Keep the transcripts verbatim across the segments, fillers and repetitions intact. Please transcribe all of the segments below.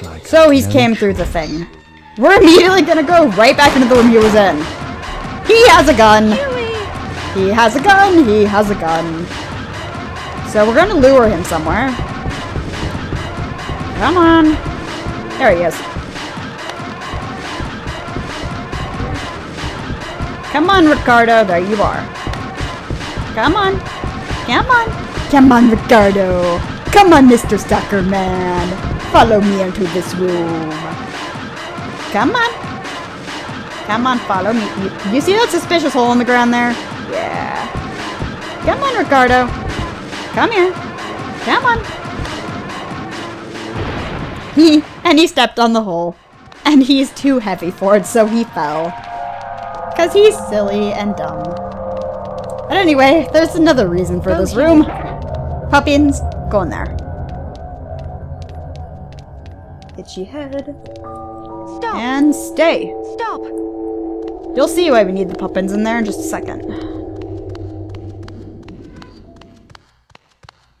looks like. So he's no came choice. through the thing. We're immediately gonna go right back into the room he was in. He has a gun. He has a gun. He has a gun. So we're gonna lure him somewhere. Come on. There he is. Come on, Riccardo. There you are. Come on. Come on. Come on, Riccardo. Come on, Mister Stalker Man. Follow me into this room. Come on. Come on, follow me. You, you see that suspicious hole in the ground there? Yeah. Come on, Riccardo. Come here. Come on. He, and he stepped on the hole. And he's too heavy for it, so he fell. Because he's silly and dumb. But anyway, there's another reason for this room. Puppins. Go in there. Itchy head. Stop. And stay. Stop. You'll see why we need the Puppins in there in just a second.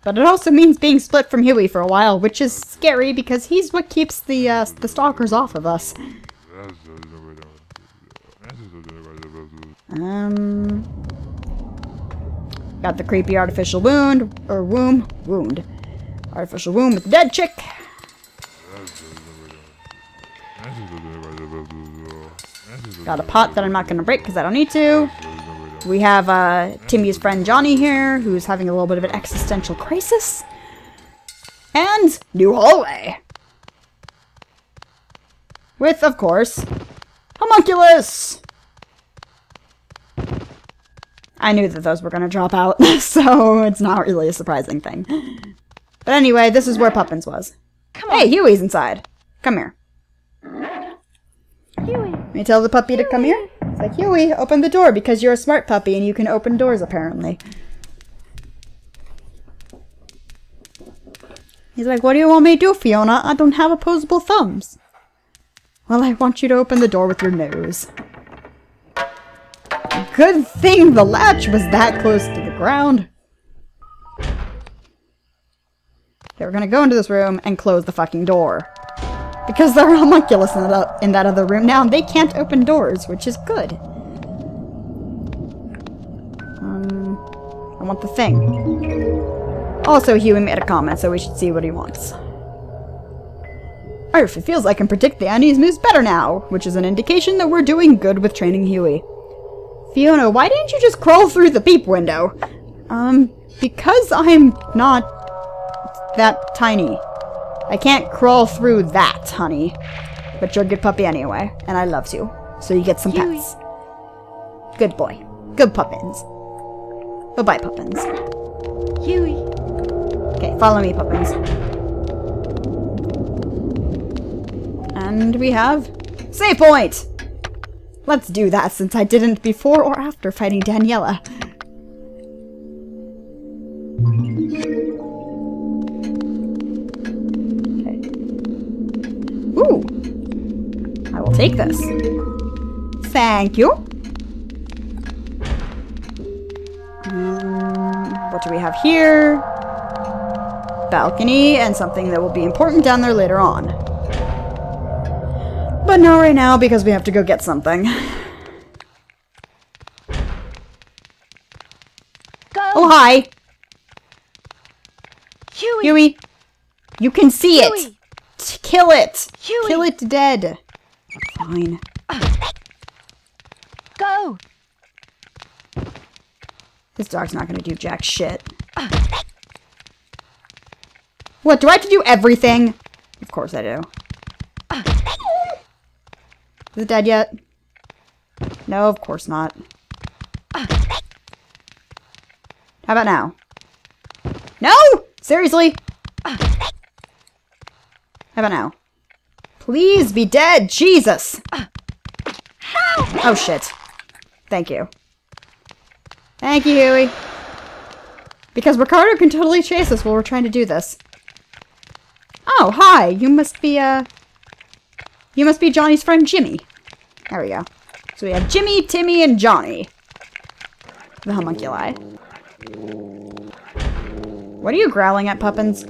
But it also means being split from Hewie for a while, which is scary because he's what keeps the uh, the stalkers off of us. Um. Got the creepy artificial wound, or womb, wound. Artificial womb with the dead chick. Got a pot that I'm not gonna break because I don't need to. We have uh, Timmy's friend Johnny here, who's having a little bit of an existential crisis. And new hallway. With, of course, Homunculus! I knew that those were going to drop out, so it's not really a surprising thing. But anyway, this is where Puppins was. Come on. Hey, Hewie's inside. Come here. Hewie. Let me tell the puppy Hewie. to come here. It's like, Hewie, open the door, because you're a smart puppy and you can open doors, apparently. He's like, what do you want me to do, Fiona? I don't have opposable thumbs. Well, I want you to open the door with your nose. Good thing the latch was that close to the ground. Okay, we're gonna go into this room and close the fucking door. Because there are homunculus in that, in that other room now, and they can't open doors, which is good. Um, I want the thing. Also, Huey made a comment, so we should see what he wants. Arf, it feels like I can predict the enemy's moves better now, which is an indication that we're doing good with training Huey. Fiona, why didn't you just crawl through the peep window? Um, because I'm not that tiny. I can't crawl through that, honey. But you're a good puppy anyway, and I love you. So you get some pets. Good boy. Good Puppins. Bye-bye, Puppins. Huey. Okay, follow me, Puppins. And we have... save point! Let's do that, since I didn't before or after fighting Daniela. Okay. Ooh! I will take this. Thank you! Mm, what do we have here? Balcony, and something that will be important down there later on. But not right now, because we have to go get something. Go. Oh, hi! Huey! Huey! You can see Huey. it! Kill it! Huey. Kill it dead! Fine. Go! This dog's not gonna do jack shit. What, do I have to do everything? Of course I do. Is it dead yet? No, of course not. How about now? No! Seriously? How about now? Please be dead, Jesus! Oh shit. Thank you. Thank you, Huey. Because Riccardo can totally chase us while we're trying to do this. Oh, hi! You must be, uh... You must be Johnny's friend Jimmy. There we go. So we have Jimmy, Timmy, and Johnny. The homunculi. What are you growling at, Puppins?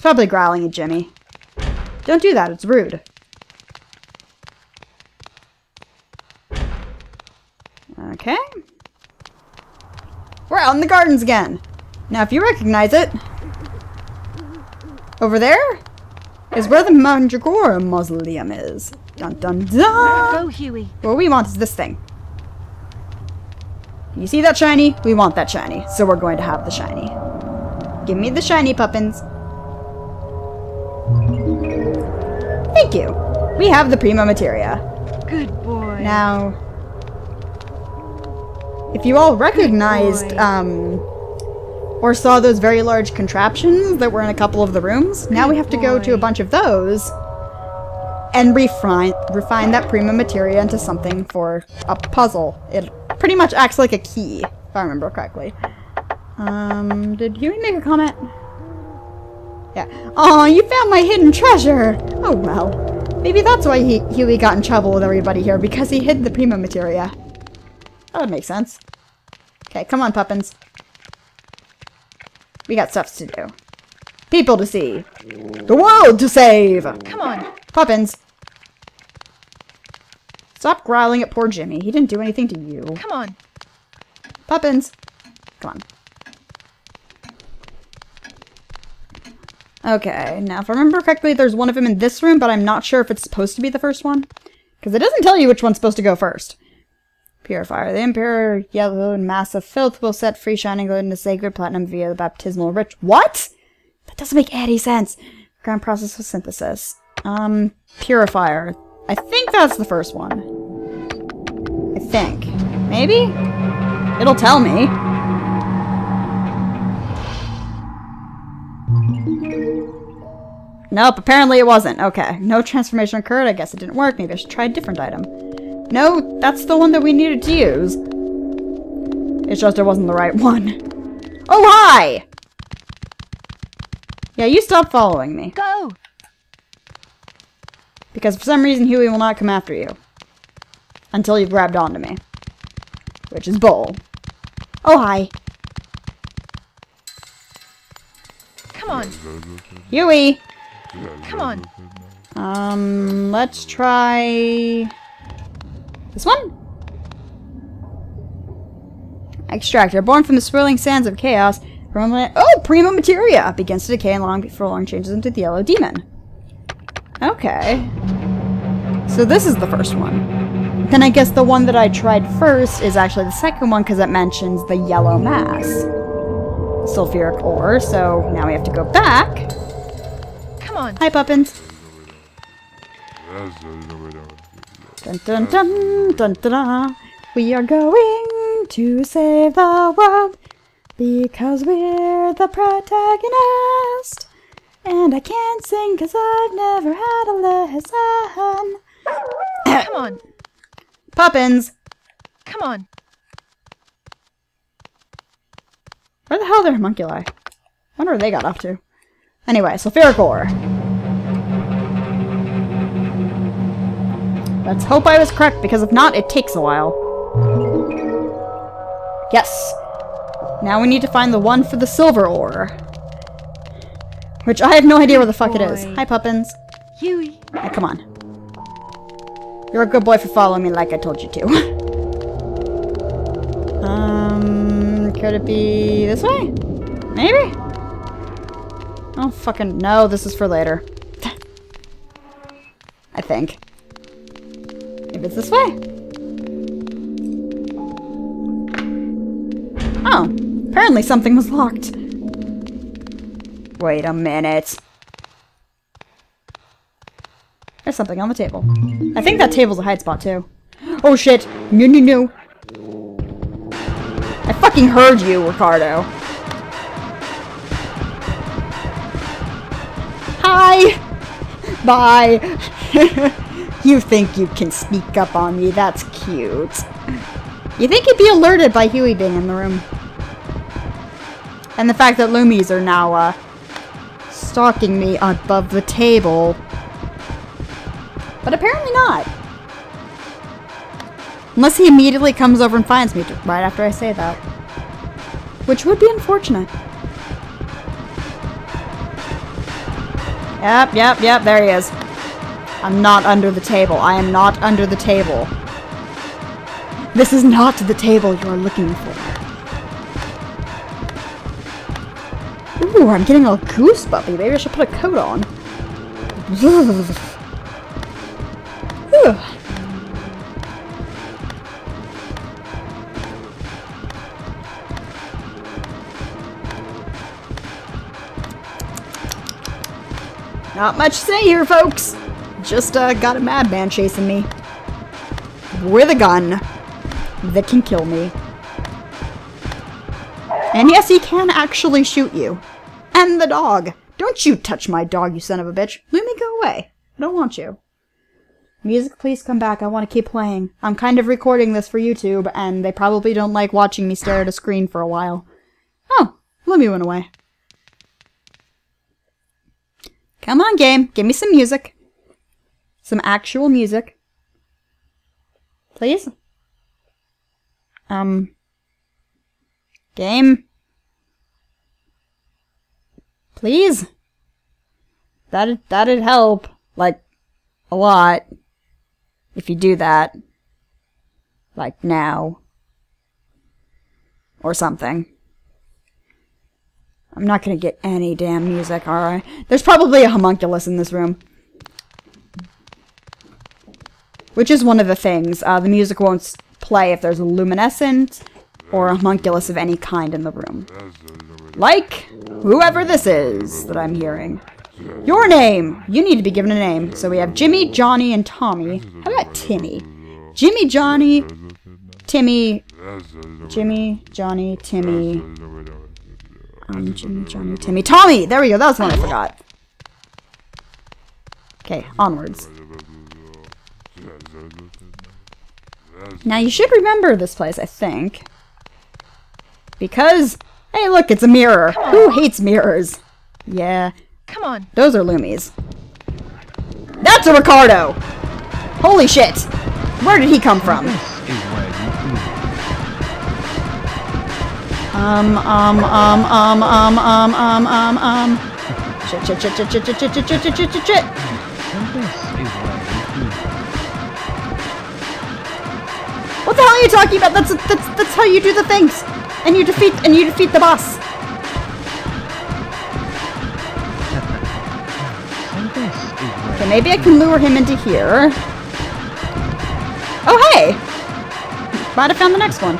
It's probably growling at Jimmy. Don't do that, it's rude. Okay. We're out in the gardens again. Now, if you recognize it, over there is where the Mandragora Mausoleum is. Dun dun dun! Go, Huey. What we want is this thing. You see that shiny? We want that shiny, so we're going to have the shiny. Give me the shiny, Puppins. Thank you. We have the Prima Materia. Good boy. Now, if you all recognized um, or saw those very large contraptions that were in a couple of the rooms, Good now we have boy. to go to a bunch of those and refine, refine that Prima Materia into something for a puzzle. It pretty much acts like a key, if I remember correctly. Um, did Huey make a comment? Yeah. Aw, you found my hidden treasure! Oh well. Maybe that's why he Huey got in trouble with everybody here, because he hid the Prima Materia. That would make sense. Okay, come on, Puppins. We got stuff to do. People to see. The world to save! Come on, Puppins. Stop growling at poor Jimmy. He didn't do anything to you. Come on. Puppins. Come on. Okay, now if I remember correctly, there's one of them in this room, but I'm not sure if it's supposed to be the first one. Because it doesn't tell you which one's supposed to go first. Purifier. The impure, yellow, and mass of filth will set free shining glow into sacred platinum via the baptismal ritual. What? That doesn't make any sense. Ground process of synthesis. Um, Purifier. I think that's the first one. I think. Maybe? It'll tell me. Nope, apparently it wasn't. Okay. No transformation occurred. I guess it didn't work. Maybe I should try a different item. No, that's the one that we needed to use. It's just it wasn't the right one. Oh, hi! Yeah, you stop following me. Go! Because for some reason, Huey will not come after you. Until you've grabbed onto me. Which is bull. Oh, hi. Come on. Huey! Come on. Um, let's try... this one? Extractor. Born from the swirling sands of chaos, from land... Oh! Prima Materia! Begins to decay and long before long changes into the yellow demon. Okay. So this is the first one. Then I guess the one that I tried first is actually the second one because it mentions the yellow mass. Sulfuric ore, so now we have to go back. Come on. Hi, Puppins. Dun dun dun dun dun dun. We are going to save the world because we're the protagonist. And I can't sing because I've never had a lesson. Come on. Puppins. Come on. Where the hell are their homunculi? I wonder where they got off to. Anyway, sulfuric ore. Let's hope I was correct, because if not, it takes a while. Yes. Now we need to find the one for the silver ore. Which I have no idea where the fuck it is. Hi, Puppins. Huey. Hey, come on. You're a good boy for following me like I told you to. um, could it be this way? Maybe? Oh, fucking no. This is for later. I think. Maybe it's this way. Oh. Apparently something was locked. Wait a minute. There's something on the table. I think that table's a hide spot, too. Oh, shit. No, no, no. I fucking heard you, Riccardo. Hi. Bye. You think you can sneak up on me. That's cute. You think you'd be alerted by Huey being in the room. And the fact that Lumis are now, uh... stalking me above the table. But apparently not. Unless he immediately comes over and finds me right after I say that. Which would be unfortunate. Yep, yep, yep, there he is. I'm not under the table. I am not under the table. This is not the table you are looking for. Ooh, I'm getting all goosebumpy. Maybe I should put a coat on. Ooh. Not much to say here, folks. Just uh, got a madman chasing me. With a gun that can kill me. And yes, he can actually shoot you. And the dog. Don't you touch my dog, you son of a bitch. Lumi, go away. I don't want you. Music, please come back. I want to keep playing. I'm kind of recording this for YouTube, and they probably don't like watching me stare at a screen for a while. Oh, Lumi went away. Come on, game. Give me some music. Some actual music. Please? Um. Game. Please? That'd, that'd help. Like, a lot. If you do that. Like, now. Or something. I'm not gonna get any damn music, alright? There's probably a homunculus in this room. Which is one of the things. Uh, the music won't play if there's a luminescent or a homunculus of any kind in the room. Like whoever this is that I'm hearing. Your name! You need to be given a name. So we have Jimmy, Johnny, and Tommy. How about Timmy? Jimmy, Johnny, Timmy. Jimmy, Johnny, Timmy. Um, Jimmy, Johnny, Timmy. Tommy! There we go. That was the one I forgot. Okay, onwards. Now you should remember this place, I think. Because, hey look, it's a mirror. Who hates mirrors? Yeah. Come on. Those are Lumis. That's a Riccardo! Holy shit! Where did he come from? Um, um, um, um, um, um, um, um, um. Shit, shit, shit, shit, shit, shit, shit, shit, shit, shit, shit, shit. What the hell are you talking about? That's that's that's how you do the things, and you defeat and you defeat the boss. Okay, maybe I can lure him into here. Oh hey! Might have found the next one.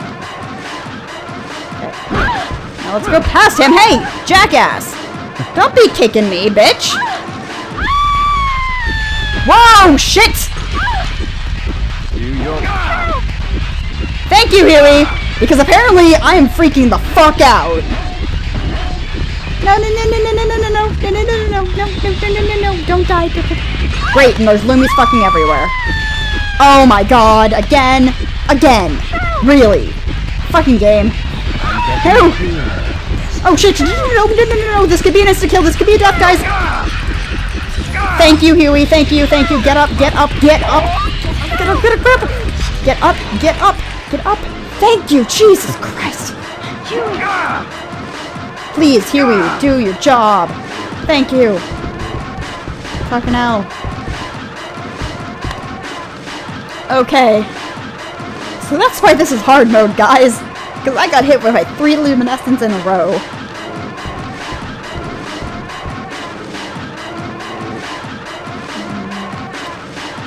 Now let's go past him. Hey, jackass! Don't be kicking me, bitch! Whoa, shit! Thank you, Hewie! Because apparently I am freaking the fuck out! No, no, no, no, no, no, no, no, no, no, no, no, no, no, no, no, no, no, don't die. Great, and there's Lumis fucking everywhere. Oh my god, again, again, really. Fucking game. No! Oh shit! No, no, no, no, no, no! This could be an instant kill. This could be a death, guys. Thank you, Hewie. Thank you, thank you. Get up, get up, get up, get up, get up, get up, get up, get up, get up. Thank you, Jesus Christ. Please, Hewie, do your job. Thank you. Fucking hell. Okay. So that's why this is hard mode, guys. Because I got hit with like three luminescents in a row.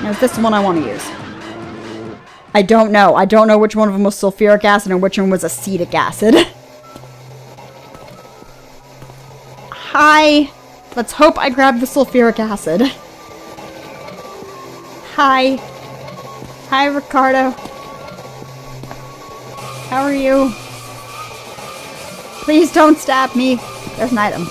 Now is this the one I want to use? I don't know. I don't know which one of them was sulfuric acid and which one was acetic acid. Hi! Let's hope I grab the sulfuric acid. Hi. Hi, Riccardo. How are you? Please don't stab me. There's an item.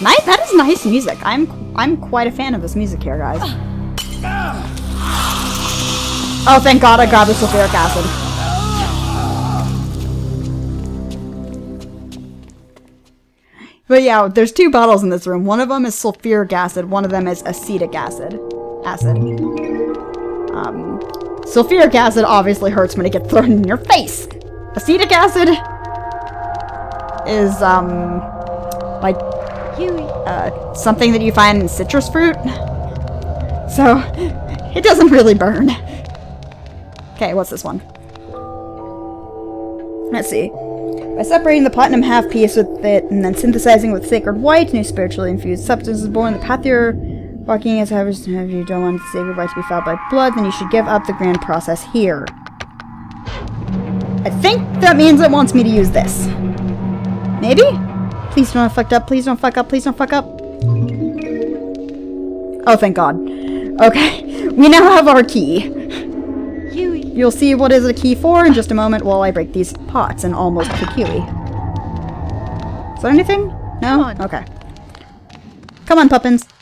Nice. That is nice music. I'm I'm quite a fan of this music here, guys. Oh, thank God! I grabbed the sulfuric acid. But yeah, there's two bottles in this room. One of them is sulfuric acid. One of them is acetic acid. Acid. Um, sulfuric acid obviously hurts when it gets thrown in your face. Acetic acid is, um, like, uh, something that you find in citrus fruit. So, it doesn't really burn. Okay, what's this one? Let's see. By separating the platinum half piece with it and then synthesizing with sacred white, new spiritually infused substance is born. The path you're walking is however if you don't want the sacred white to be fouled by blood, then you should give up the grand process here. I think that means it wants me to use this. Maybe? Please don't fuck up, please don't fuck up, please don't fuck up. Oh, thank God. Okay, we now have our key. You'll see what is a key for in just a moment while I break these pots and almost kick Hewie. Is there anything? No? Okay. Come on, Puppins.